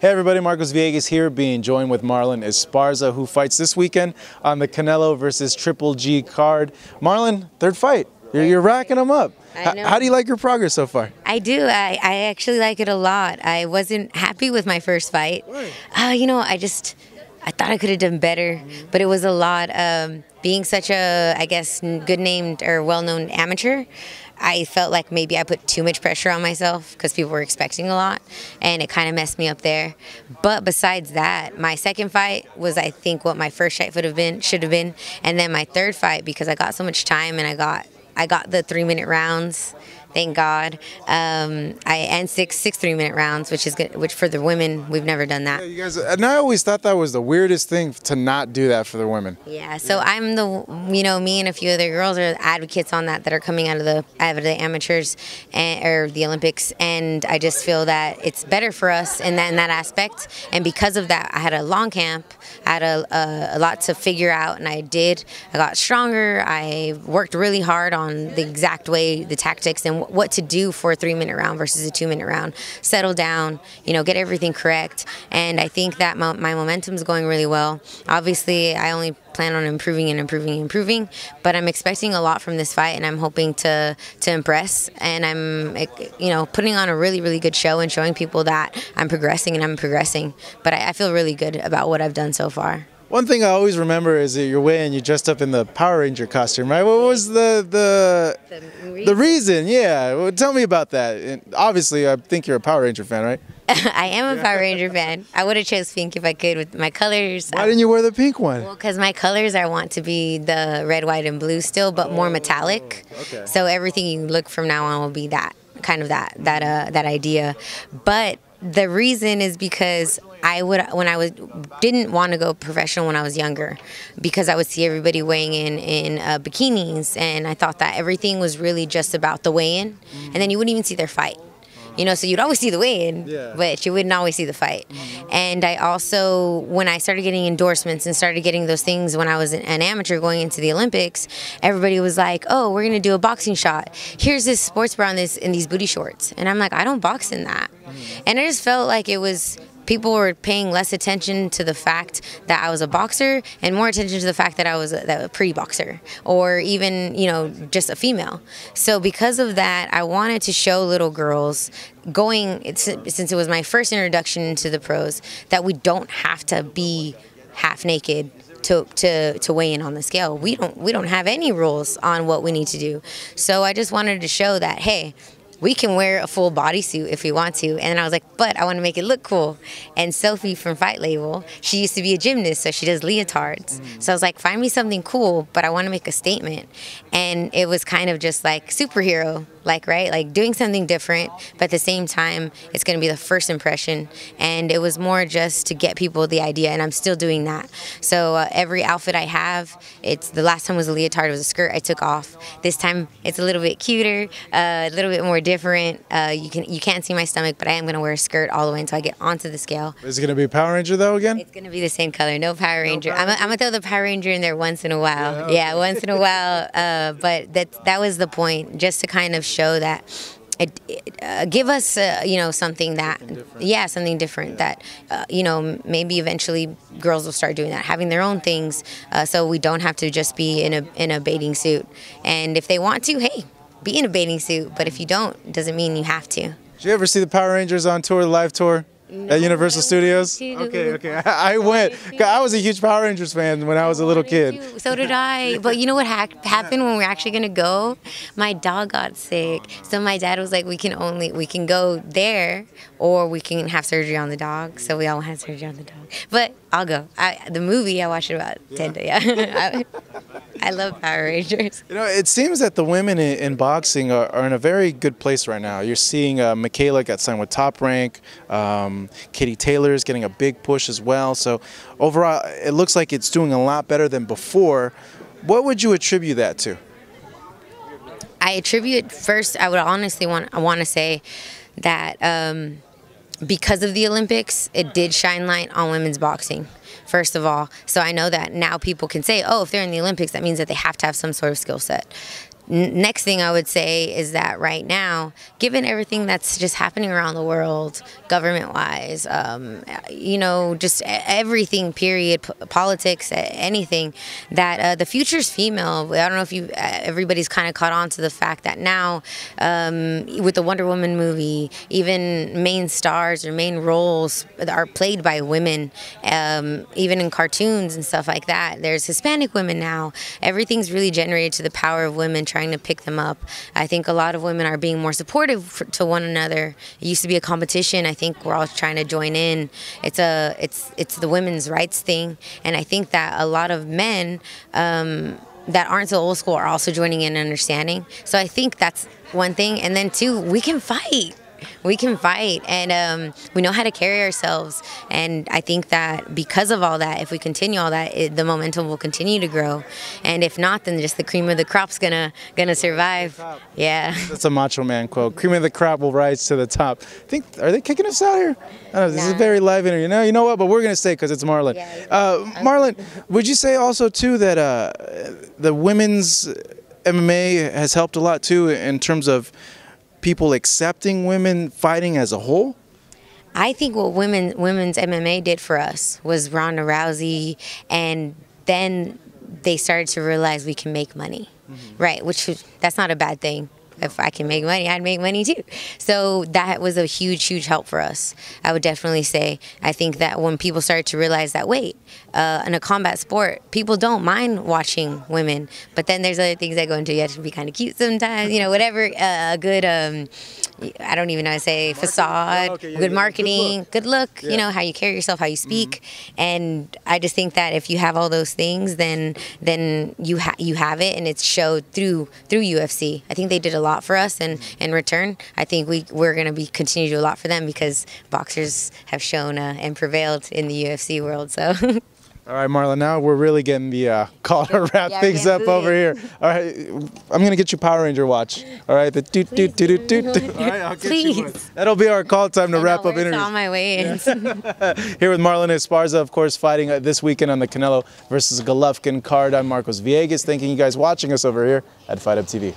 Hey everybody, Marcos Villegas here, being joined with Marlen Esparza, who fights this weekend on the Canelo versus Triple G card. Marlen, third fight. You're racking them up. I know. How do you like your progress so far? I do. I actually like it a lot. I wasn't happy with my first fight. You know, I thought I could have done better, but it was a lot. Being such a, I guess, good-named or well-known amateur, I felt like maybe I put too much pressure on myself because people were expecting a lot, and it kind of messed me up there. But besides that, my second fight was, I think, what my first fight should have been, and then my third fight, because I got so much time and I got the 3-minute rounds, thank God. And six 3-minute rounds, which is good. Which for the women, we've never done that. Yeah, you guys, and I always thought that was the weirdest thing to not do that for the women. Yeah. So I'm the, you know, me and a few other girls are advocates on that are coming out of the amateurs and, or the Olympics, and I just feel that it's better for us in that aspect. And because of that, I had a long camp. I had a lot to figure out, and I did. I got stronger. I worked really hard on the exact way, the tactics, and what to do for a 3-minute round versus a 2-minute round. Settle down, you know, get everything correct. And I think that my momentum's going really well. Obviously, I only plan on improving, but I'm expecting a lot from this fight, and I'm hoping to impress. And I'm, you know, putting on a really, really good show and showing people that I'm progressing and I'm progressing. But I feel really good about what I've done so far. One thing I always remember is that your weigh-in, you dressed up in the Power Ranger costume, right? What was the reason? Yeah, well, tell me about that. And obviously, I think you're a Power Ranger fan, right? I am a Power Ranger fan. I would have chose pink if I could with my colors. Why didn't you wear the pink one? Well, because my colors, I want to be the red, white, and blue still, but more metallic. Okay. So everything you look from now on will be that kind of that idea, but. The reason is because I didn't want to go professional when I was younger, because I would see everybody weighing in bikinis, and I thought that everything was really just about the weigh-in, and then you wouldn't even see their fight. You know, so you'd always see the weigh-in, but you wouldn't always see the fight. And I also, when I started getting endorsements and started getting those things when I was an amateur going into the Olympics, everybody was like, oh, we're going to do a boxing shot. Here's this sports bra in these booty shorts. And I'm like, I don't box in that. And I just felt like it was... People were paying less attention to the fact that I was a boxer and more attention to the fact that I was a pretty boxer, or even, you know, just a female. So because of that, I wanted to show little girls since it was my first introduction into the pros, that we don't have to be half naked to weigh in on the scale. We don't have any rules on what we need to do. So I just wanted to show that, hey, we can wear a full bodysuit if we want to. And then I was like, but I want to make it look cool. And Sophie from Fight Label, she used to be a gymnast, so she does leotards. So I was like, find me something cool, but I want to make a statement. And it was kind of just like superhero, like, right? Like doing something different, but at the same time, it's going to be the first impression. And it was more just to get people the idea, and I'm still doing that. So every outfit I have, the last time was a leotard, it was a skirt I took off. This time, it's a little bit cuter, a little bit more different. You can't see my stomach, but I am going to wear a skirt all the way until I get onto the scale. Is it going to be Power Ranger, though, again? It's going to be the same color, no Power Ranger. No Power Ranger. I'm going to throw the Power Ranger in there once in a while. Yeah, okay. Yeah, once in a while. But that was the point, just to kind of show that give us you know, something that something different that you know, maybe eventually girls will start doing that, having their own things, so we don't have to just be in a bathing suit. And if they want to, hey, be in a bathing suit, but if you don't, doesn't mean you have to. Did you ever see the Power Rangers on tour, live tour? No, at Universal Studios? Okay. I went. I was a huge Power Rangers fan when I was a little kid. So did I. But you know what happened when we were actually going to go? My dog got sick. So my dad was like, we can go there, or we can have surgery on the dog. So we all had surgery on the dog. But I'll go. The movie, I watched it about 10 days. Yeah. I love Power Rangers. You know, it seems that the women in boxing are in a very good place right now. You're seeing Michaela got signed with Top Rank. Katie Taylor is getting a big push as well. So overall, it looks like it's doing a lot better than before. What would you attribute that to? I attribute first, I would honestly want to say that because of the Olympics, it did shine light on women's boxing. First of all, so I know that now people can say, oh, if they're in the Olympics, that means that they have to have some sort of skill set. next thing I would say is that right now, given everything that's just happening around the world, government-wise, you know, just everything, period, politics, anything, that the future's female. I don't know if you, everybody's kind of caught on to the fact that now, with the Wonder Woman movie, even main stars or main roles are played by women, even in cartoons and stuff like that. There's Hispanic women now. Everything's really generated to the power of women trying to pick them up. I think a lot of women are being more supportive to one another. It used to be a competition. I think we're all trying to join in. It's the women's rights thing, and I think that a lot of men that aren't so old school are also joining in and understanding. So I think that's one thing, and then two, we can fight. We can fight, and we know how to carry ourselves, and I think that because of all that, if we continue all that, the momentum will continue to grow, and if not, then just the cream of the crop's gonna survive. Yeah, that's a Macho Man quote. Cream of the crop will rise to the top. I think, are they kicking us out here? I don't know, this is a very live interview. No, you know what? But we're gonna stay because it's Marlen. Yeah. Marlen, would you say also too that the women's MMA has helped a lot too in terms of people accepting women fighting as a whole? I think what women's MMA did for us was Ronda Rousey, and then they started to realize we can make money, right? Which that's not a bad thing. If I can make money, I'd make money too. So that was a huge, huge help for us. I would definitely say, I think that when people started to realize that, wait, in a combat sport, people don't mind watching women, but then there's other things that go into it. You have to be kind of cute sometimes, you know, whatever, a good, I don't even know how to say, marketing. Facade, oh, okay, yeah, good marketing, good look, yeah. You know, how you carry yourself, how you speak. And I just think that if you have all those things, then you have it, and it's showed through UFC. I think they did a lot for us, and in return, I think we're going to be continue to do a lot for them, because boxers have shown and prevailed in the UFC world. So, all right, Marlen, now we're really getting the call to wrap things up over here. All right, I'm going to get you Power Ranger watch. All right, the doot doot doot doot doot. All right, I'll get you one. That'll be our call time to wrap up interviews. On my way in. Here with Marlen Esparza, of course, fighting this weekend on the Canelo versus Golovkin card. I'm Marcos Villegas. Thanking you guys watching us over here at Fight Up TV.